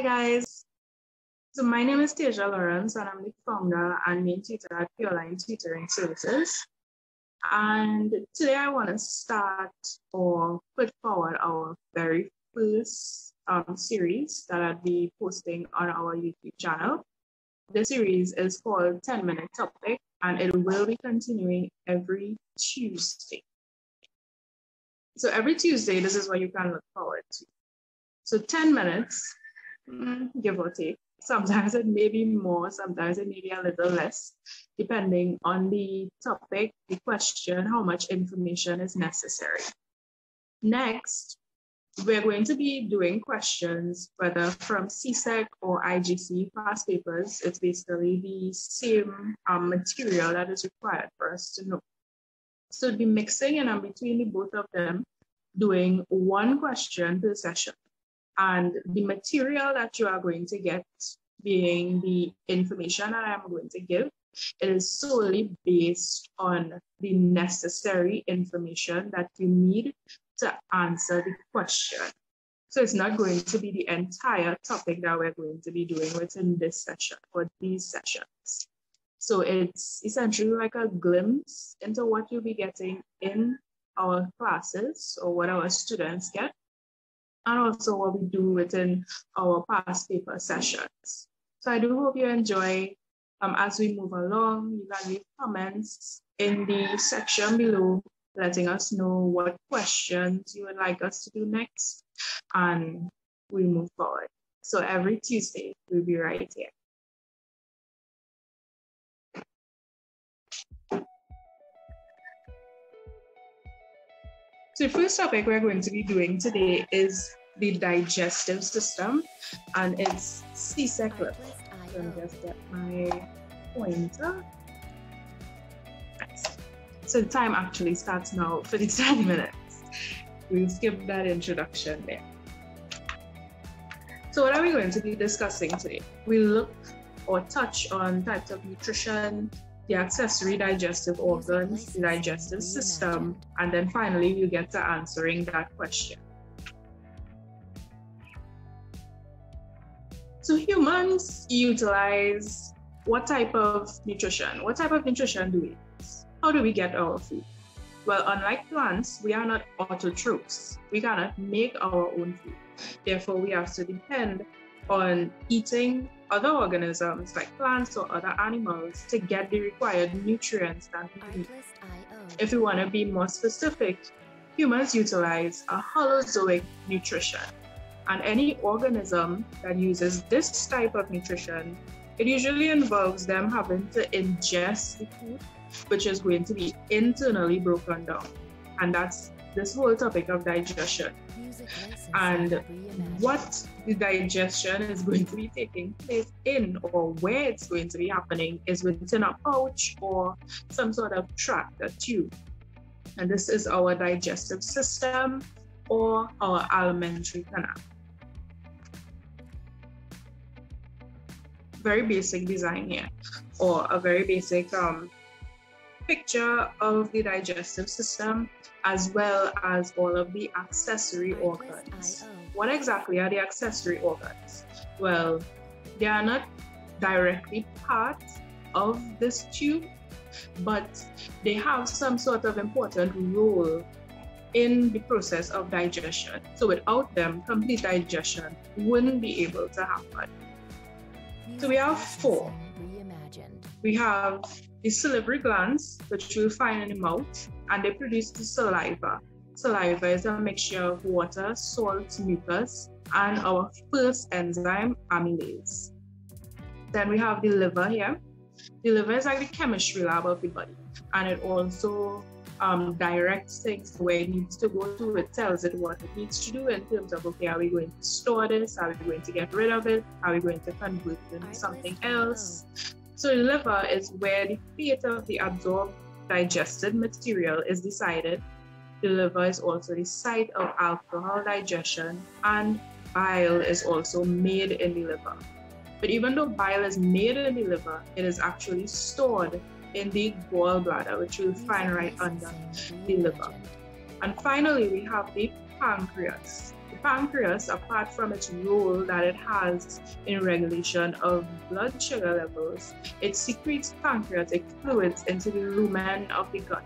Hi guys, so my name is Tasia Lawrence and I'm the founder and main tutor at Pureline Tutoring Services. And today I want to start or put forward our very first series that I'll be posting on our YouTube channel. The series is called 10-Minute Topic and it will be continuing every Tuesday. So every Tuesday, this is what you can look forward to. So 10 minutes, give or take. Sometimes it may be more, sometimes it may be a little less, depending on the topic, the question, how much information is necessary. Next, we're going to be doing questions, whether from CSEC or IGCSE past papers. It's basically the same material that is required for us to know. So the mixing and between the both of them, doing one question per session. And the material that you are going to get, being the information that I'm going to give, it is solely based on the necessary information that you need to answer the question. So it's not going to be the entire topic that we're going to be doing within this session or these sessions. So it's essentially like a glimpse into what you'll be getting in our classes or what our students get, and also what we do within our past paper sessions. So I do hope you enjoy. As we move along, you can leave comments in the section below, letting us know what questions you would like us to do next, and we move forward. So every Tuesday, we'll be right here. So the first topic we're going to be doing today is the digestive system, and it's CSEC level. So I'm just get my pointer. Nice. So the time actually starts now for the 10 minutes. We'll skip that introduction there. So what are we going to be discussing today? We look or touch on types of nutrition, the accessory digestive organs, the digestive system, and then finally you get to answering that question. So humans utilize what type of nutrition? What type of nutrition do we use? How do we get our food? Well, unlike plants, we are not autotrophs. We cannot make our own food. Therefore, we have to depend on eating other organisms like plants or other animals to get the required nutrients that we need. If we want to be more specific, humans utilize a holozoic nutrition. And any organism that uses this type of nutrition, it usually involves them having to ingest the food, which is going to be internally broken down. And that's this whole topic of digestion. And what the digestion is going to be taking place in, or where it's going to be happening, is within a pouch or some sort of tract, a tube. And this is our digestive system or our alimentary canal. Very basic design here, or a very basic picture of the digestive system, as well as all of the accessory organs. What exactly are the accessory organs? Well, they are not directly part of this tube, but they have some sort of important role in the process of digestion. So without them, complete digestion wouldn't be able to happen. So we have four. We have the salivary glands, which you'll find in the mouth, and they produce the saliva. Saliva is a mixture of water, salt, mucus, and our first enzyme, amylase. Then we have the liver here. The liver is like the chemistry lab of the body, and it also directs things where it needs to go to. It tells it what it needs to do in terms of, okay, are we going to store this? Are we going to get rid of it? Are we going to convert it into something else? So the liver is where the fate of the absorbed digested material is decided. The liver is also the site of alcohol digestion, and bile is also made in the liver. But even though bile is made in the liver, it is actually stored in the gallbladder, which you'll find right under the liver. And finally, we have the pancreas. The pancreas, apart from its role that it has in regulation of blood sugar levels, it secretes pancreatic fluids into the lumen of the gut.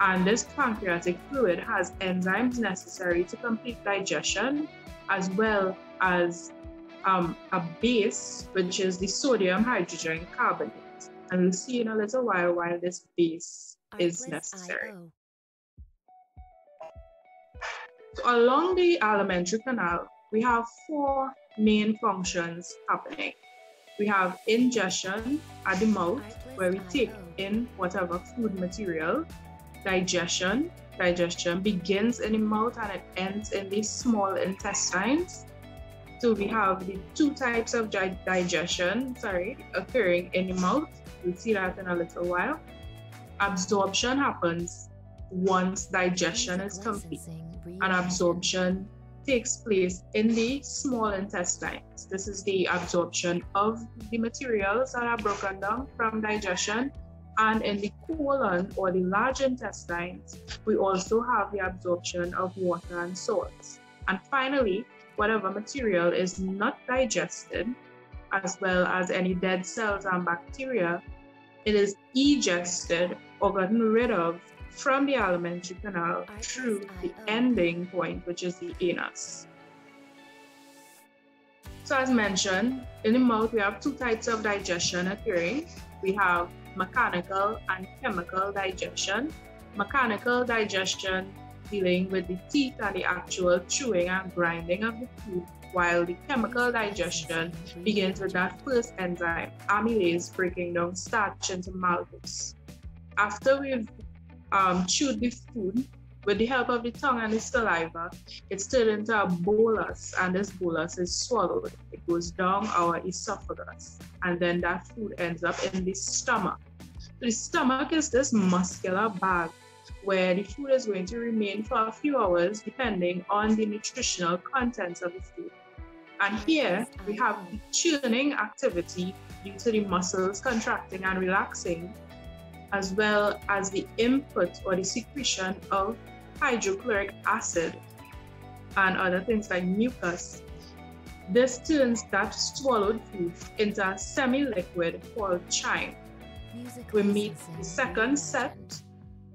And this pancreatic fluid has enzymes necessary to complete digestion, as well as a base, which is the sodium hydrogen carbonate. And we'll see in a little while this base is necessary. So along the alimentary canal, we have four main functions happening. We have ingestion at the mouth, where we take in whatever food material. Digestion. Digestion begins in the mouth and it ends in the small intestines. So we have the two types of digestion, occurring in the mouth. We'll see that in a little while. Absorption happens once digestion is complete. And absorption takes place in the small intestines. This is the absorption of the materials that are broken down from digestion. And in the colon, or the large intestines, we also have the absorption of water and salts. And finally, whatever material is not digested, as well as any dead cells and bacteria, it is egested or gotten rid of from the alimentary canal through the ending point, which is the anus. So as mentioned, in the mouth, we have two types of digestion occurring. We have mechanical and chemical digestion. Mechanical digestion dealing with the teeth and the actual chewing and grinding of the food, while the chemical digestion begins with that first enzyme, amylase, breaking down starch into maltose. After we've chewed the food, with the help of the tongue and the saliva, it's turned into a bolus, and this bolus is swallowed. It goes down our esophagus, and then that food ends up in the stomach. The stomach is this muscular bag where the food is going to remain for a few hours depending on the nutritional contents of the food. And here we have the churning activity due to the muscles contracting and relaxing, as well as the input or the secretion of hydrochloric acid and other things like mucus. This turns that swallowed food into a semi-liquid called chyme. We meet the second set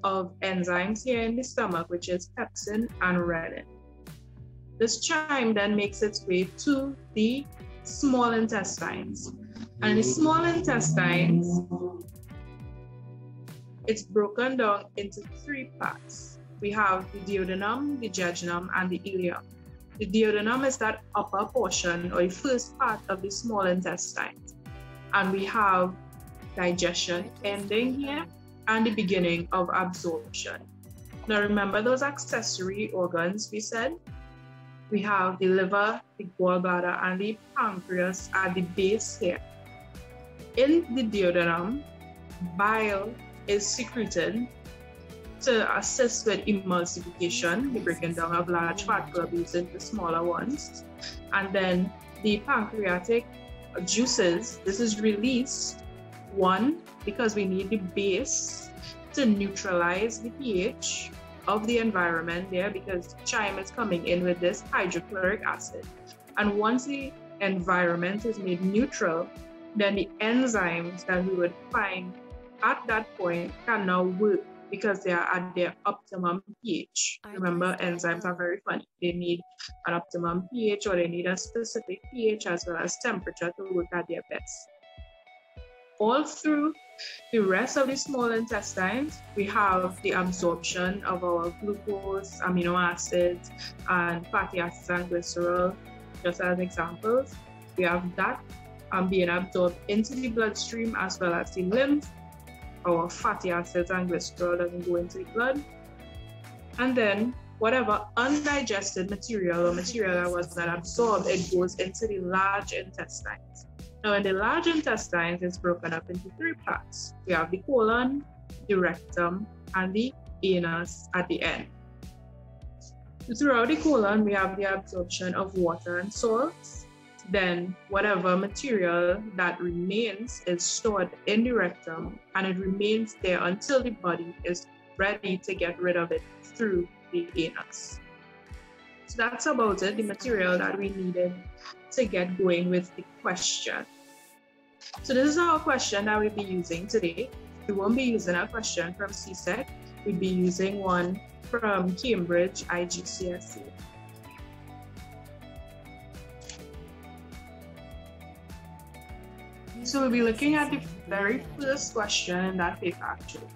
of enzymes here in the stomach, which is pepsin and renin. This chyme then makes its way to the small intestines. And the small intestines, it's broken down into three parts. We have the duodenum, the jejunum, and the ileum. The duodenum is that upper portion, or the first part of the small intestine. And we have digestion ending here and the beginning of absorption. Now remember those accessory organs we said? We have the liver, the gallbladder, and the pancreas at the base here. In the duodenum, bile is secreted to assist with emulsification, the breaking down of large fat globules into smaller ones. And then the pancreatic juices, this is released, one, because we need the base to neutralize the pH of the environment there, because chyme is coming in with this hydrochloric acid. And once the environment is made neutral, then the enzymes that we would find at that point can now work because they are at their optimum pH. Remember, enzymes are very funny. They need an optimum pH, or they need a specific pH as well as temperature to work at their best. All through the rest of the small intestines, we have the absorption of our glucose, amino acids, and fatty acids and glycerol, just as examples. We have that being absorbed into the bloodstream as well as the lymph. Our fatty acids and glycerol doesn't go into the blood. And then whatever undigested material or material that was not absorbed, it goes into the large intestines. Now in the large intestines, it's broken up into three parts. We have the colon, the rectum, and the anus at the end. Throughout the colon, we have the absorption of water and salts. Then whatever material that remains is stored in the rectum, and it remains there until the body is ready to get rid of it through the anus. So that's about it, the material that we needed to get going with the question. So this is our question that we'll be using today. We won't be using a question from CSEC. We'll be using one from Cambridge IGCSE. So we'll be looking at the very first question in that paper actually.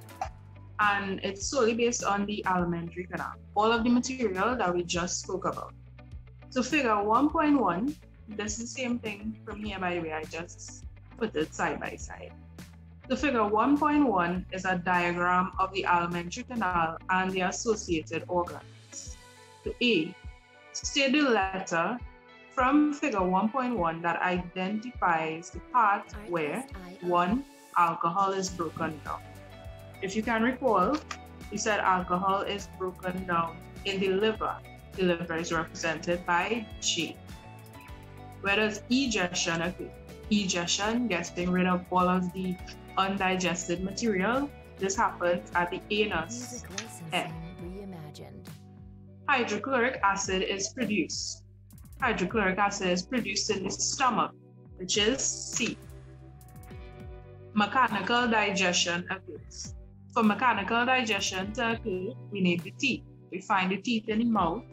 And it's solely based on the alimentary canal, all of the material that we just spoke about. So figure 1.1, this is the same thing from here by the way, I just put it side by side. So figure 1.1 is a diagram of the alimentary canal and the associated organs. So A, state the letter from figure 1.1 that identifies the part where 1, alcohol is broken down. If you can recall, we said alcohol is broken down in the liver. The liver is represented by G. Where does egestion occur? Egestion, getting rid of all of the undigested material. This happens at the anus. F. Hydrochloric acid is produced. Hydrochloric acid is produced in the stomach, which is C. Mechanical digestion occurs. For mechanical digestion to occur, we need the teeth. We find the teeth in the mouth.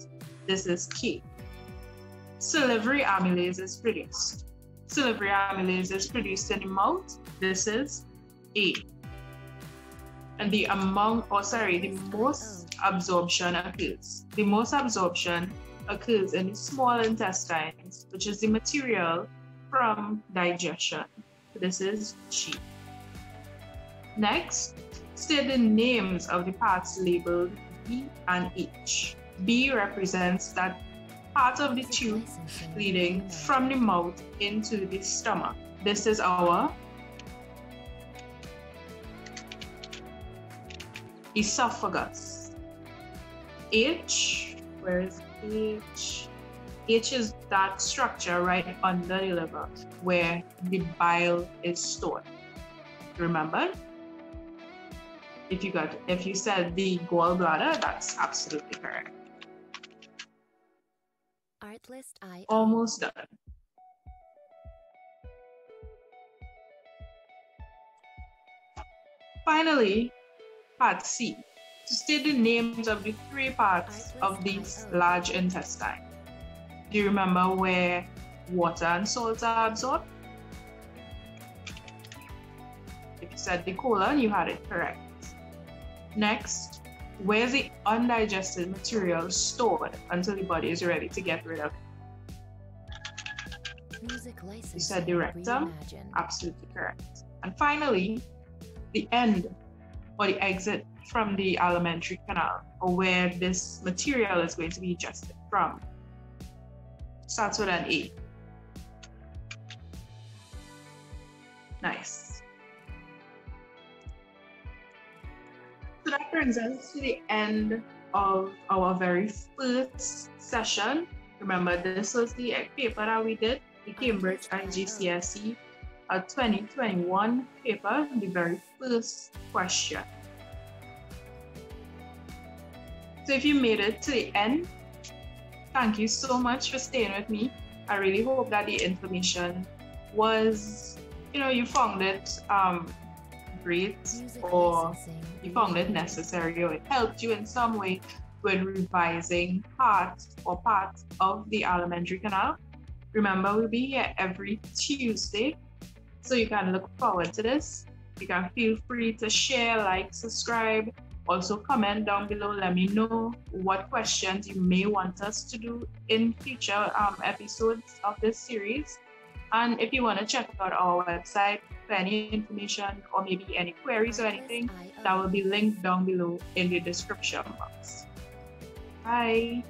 This is K. Salivary amylase is produced. Salivary amylase is produced in the mouth. This is A. And the most absorption occurs. The most absorption occurs in the small intestines, which is the material from digestion. This is G. Next, state the names of the parts labeled B and H. B represents that part of the tube leading from the mouth into the stomach. This is our esophagus. H, where is H? H is that structure right under the liver where the bile is stored. Remember? If you said the gallbladder, that's absolutely correct. Art list I almost done. Finally, part C. To state the names of the three parts of these large intestine. Do you remember where water and salts are absorbed? If you said the colon, you had it correct. Next, where's the undigested material stored until the body is ready to get rid of it? You said the rectum, absolutely correct. And finally, the end or the exit from the alimentary canal, or where this material is going to be digested from. Starts with an A. Nice. So that brings us to the end of our very first session. Remember, this was the paper that we did, the Cambridge IGCSE 2021 paper, the very first question. So if you made it to the end, thank you so much for staying with me. I really hope that the information was, you found it great, or you found it necessary, or it helped you in some way when revising parts of the alimentary canal. Remember, we'll be here every Tuesday, so you can look forward to this. You can feel free to share, like, subscribe, also comment down below. Let me know what questions you may want us to do in future episodes of this series. And if you want to check out our website for any information or maybe any queries or anything, that will be linked down below in the description box. Bye.